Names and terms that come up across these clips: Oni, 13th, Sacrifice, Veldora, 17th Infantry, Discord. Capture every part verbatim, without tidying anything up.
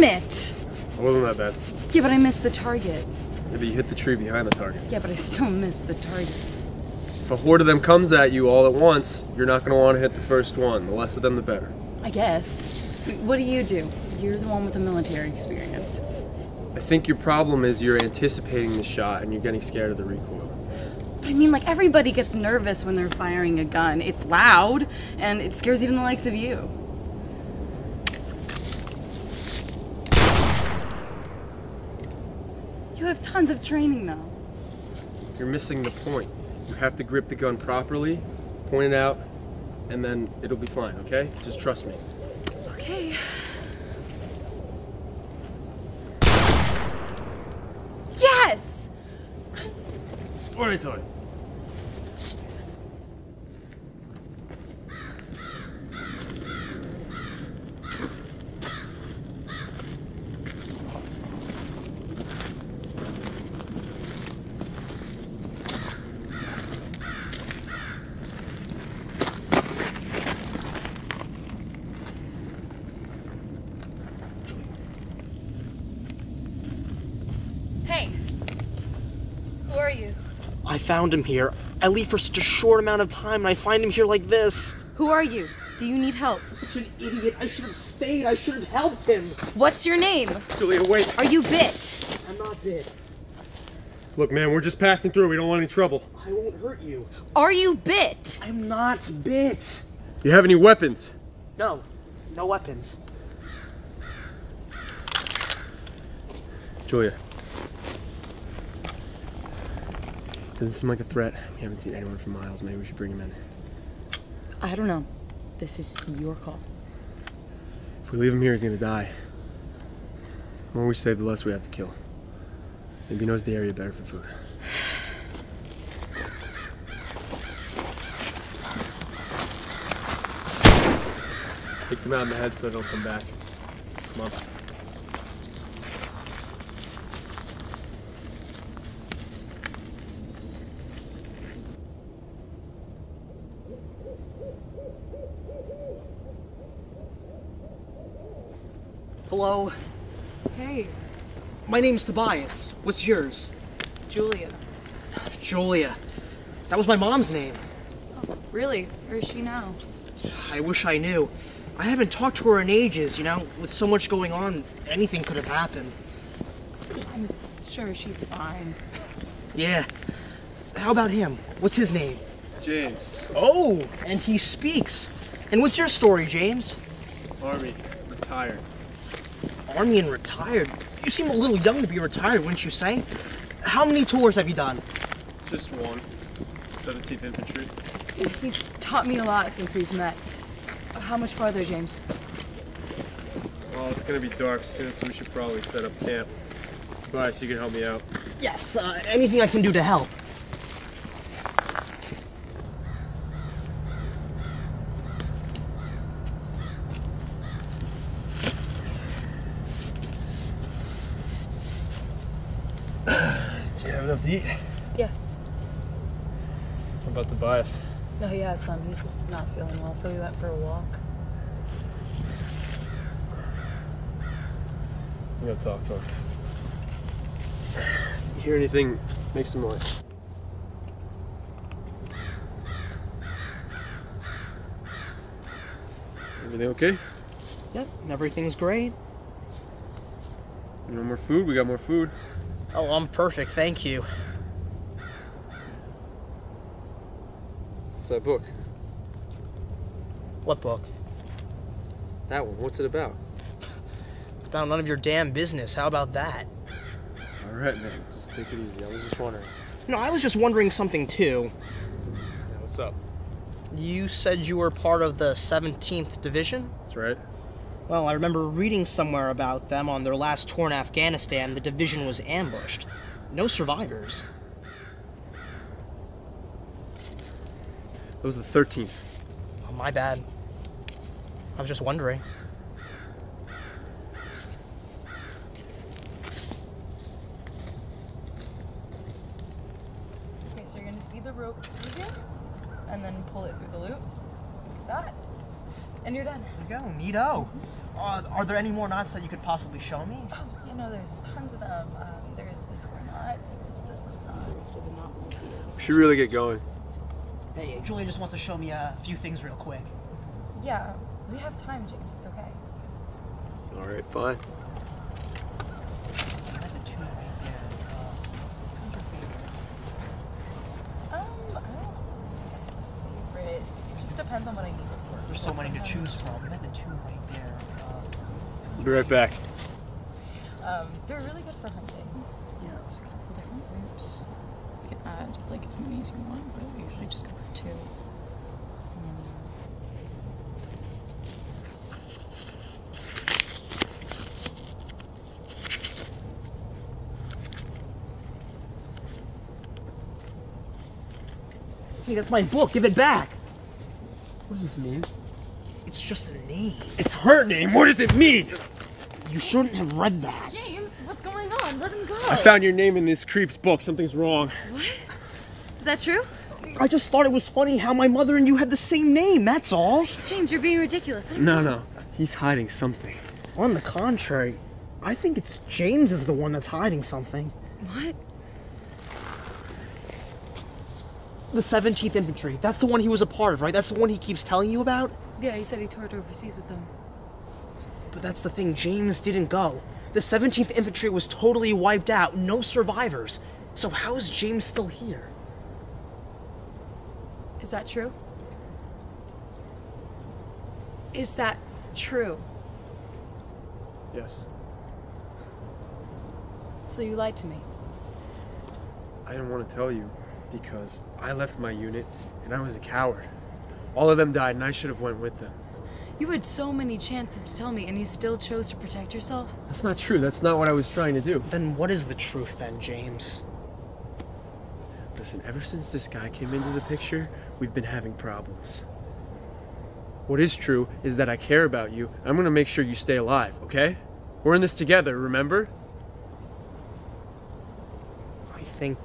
Damn it! It wasn't that bad. Yeah, but I missed the target. Maybe you hit the tree behind the target. Yeah, but I still missed the target. If a horde of them comes at you all at once, you're not going to want to hit the first one. The less of them, the better. I guess. What do you do? You're the one with the military experience. I think your problem is you're anticipating the shot and you're getting scared of the recoil. But I mean, like, everybody gets nervous when they're firing a gun. It's loud, and it scares even the likes of you. You have tons of training, though. You're missing the point. You have to grip the gun properly, point it out, and then it'll be fine, okay? Just trust me. Okay. Yes! Alright, sorry. I found him here. I leave for such a short amount of time, and I find him here like this. Who are you? Do you need help? I'm such an idiot. I should have stayed. I should have helped him. What's your name? Julia, wait. Are you bit? I'm not bit. Look, man, we're just passing through. We don't want any trouble. I won't hurt you. Are you bit? I'm not bit. You have any weapons? No. No weapons. Julia. Doesn't seem like a threat. We haven't seen anyone for miles. Maybe we should bring him in. I don't know. This is your call. If we leave him here, he's gonna die. The more we save, the less we have to kill. Maybe he knows the area better for food. Take them out in the head so they don't come back. Come on. Hello? Hey. My name's Tobias. What's yours? Julia. Julia. That was my mom's name. Oh, really? Where is she now? I wish I knew. I haven't talked to her in ages, you know? With so much going on, anything could have happened. I'm sure she's fine. Yeah. How about him? What's his name? James. Oh, and he speaks. And what's your story, James? Army. Retired. Army and retired? You seem a little young to be retired, wouldn't you say? How many tours have you done? Just one. seventeenth Infantry. He's taught me a lot since we've met. How much farther, James? Well, it's going to be dark soon, so we should probably set up camp. Bye, so you can help me out. Yes, uh, anything I can do to help. Enough to eat? Yeah. What about Tobias? No, he had some. He's just not feeling well, so we went for a walk. We gotta talk to him. If you hear anything, make some noise. Everything okay? Yep, everything's great. You want more food? We got more food. Oh, I'm perfect, thank you. What's that book? What book? That one. What's it about? It's about none of your damn business. How about that? All right, man. Just take it easy. I was just wondering. No, I was just wondering something, too. Yeah, what's up? You said you were part of the seventeenth Division? That's right. Well, I remember reading somewhere about them on their last tour in Afghanistan. The division was ambushed. No survivors. It was the thirteenth. Oh, my bad. I was just wondering. Okay, so you're going to feed the rope through here, and then pull it through the loop. Like that. And you're done. There you go. Neato. Uh, are there any more knots that you could possibly show me? Oh, you know, there's tons of them. Uh, there's this one knot, there's this knot. The rest of the knot won't be as efficient. Should really get going. Hey, Julia just wants to show me a few things real quick. Yeah, we have time, James. It's okay. All right, fine. Depends on what I need. There's so many to choose from. We had the two right there. Um, be right back. Um, they're really good for hunting. Yeah, there's a couple different groups. You can add like as many as you want, but we usually just go with two. Hey, that's my book. Give it back. What does this mean? It's just a name. It's her name. What does it mean? You shouldn't have read that. James, what's going on? Let him go. I found your name in this creep's book. Something's wrong. What? Is that true? I just thought it was funny how my mother and you had the same name. That's all. James, you're being ridiculous. No, no. He's hiding something. On the contrary, I think it's James is the one that's hiding something. What? The seventeenth Infantry. That's the one he was a part of, right? That's the one he keeps telling you about? Yeah, he said he toured overseas with them. But that's the thing, James didn't go. The seventeenth Infantry was totally wiped out, no survivors. So how is James still here? Is that true? Is that true? Yes. So you lied to me. I didn't want to tell you. Because I left my unit, and I was a coward. All of them died, and I should have went with them. You had so many chances to tell me, and you still chose to protect yourself? That's not true. That's not what I was trying to do. Then what is the truth then, James? Listen, ever since this guy came into the picture, we've been having problems. What is true is that I care about you. I'm going to make sure you stay alive, okay? We're in this together, remember? I think...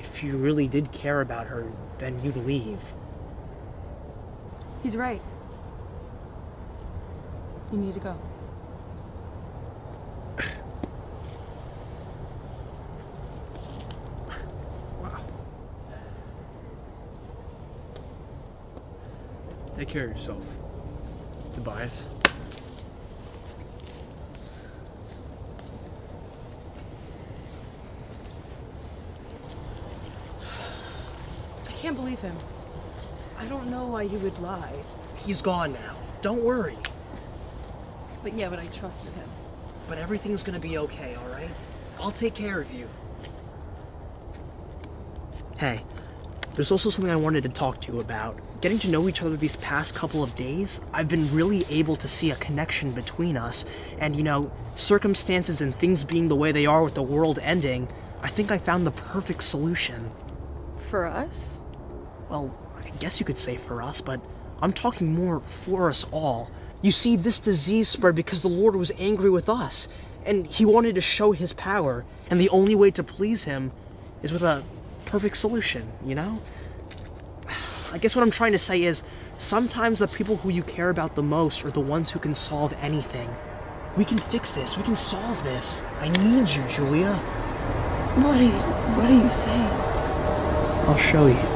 If you really did care about her, then you'd leave. He's right. You need to go. Wow. Take care of yourself, Tobias. I can't believe him. I don't know why you would lie. He's gone now. Don't worry. But yeah, but I trusted him. But everything's gonna be okay, all right? I'll take care of you. Hey, there's also something I wanted to talk to you about. Getting to know each other these past couple of days, I've been really able to see a connection between us. And you know, circumstances and things being the way they are with the world ending, I think I found the perfect solution. For us? Well, I guess you could say for us, but I'm talking more for us all. You see, this disease spread because the Lord was angry with us, and he wanted to show his power, and the only way to please him is with a perfect solution, you know? I guess what I'm trying to say is, sometimes the people who you care about the most are the ones who can solve anything. We can fix this. We can solve this. I need you, Julia. What are you, what are you saying? I'll show you.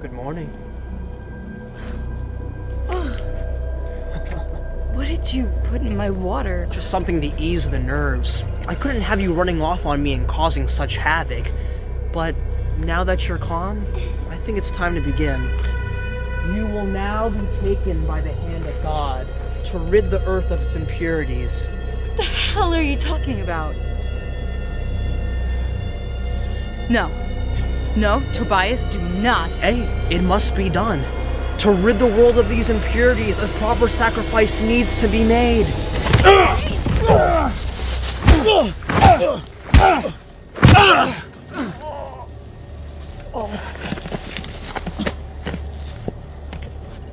Good morning. Oh. What did you put in my water? Just something to ease the nerves. I couldn't have you running off on me and causing such havoc. But now that you're calm, I think it's time to begin. You will now be taken by the hand of God to rid the earth of its impurities. What the hell are you talking about? No. No, Tobias, do not. Hey, it must be done. To rid the world of these impurities, a proper sacrifice needs to be made.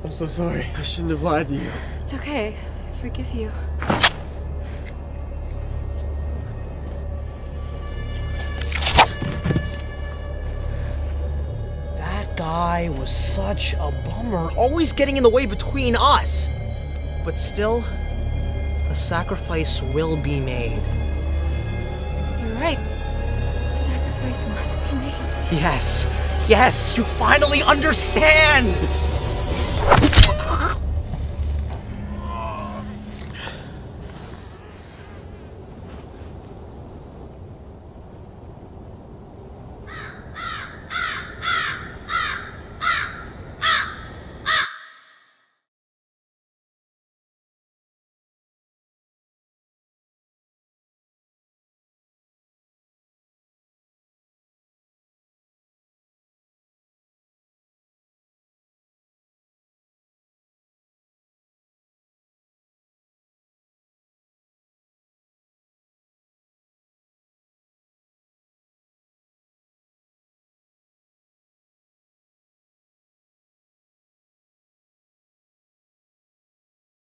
I'm so sorry. I shouldn't have lied to you. It's okay. I forgive you. guy was such a bummer, always getting in the way between us. But still, a sacrifice will be made. You're right. A sacrifice must be made. Yes, yes, you finally understand!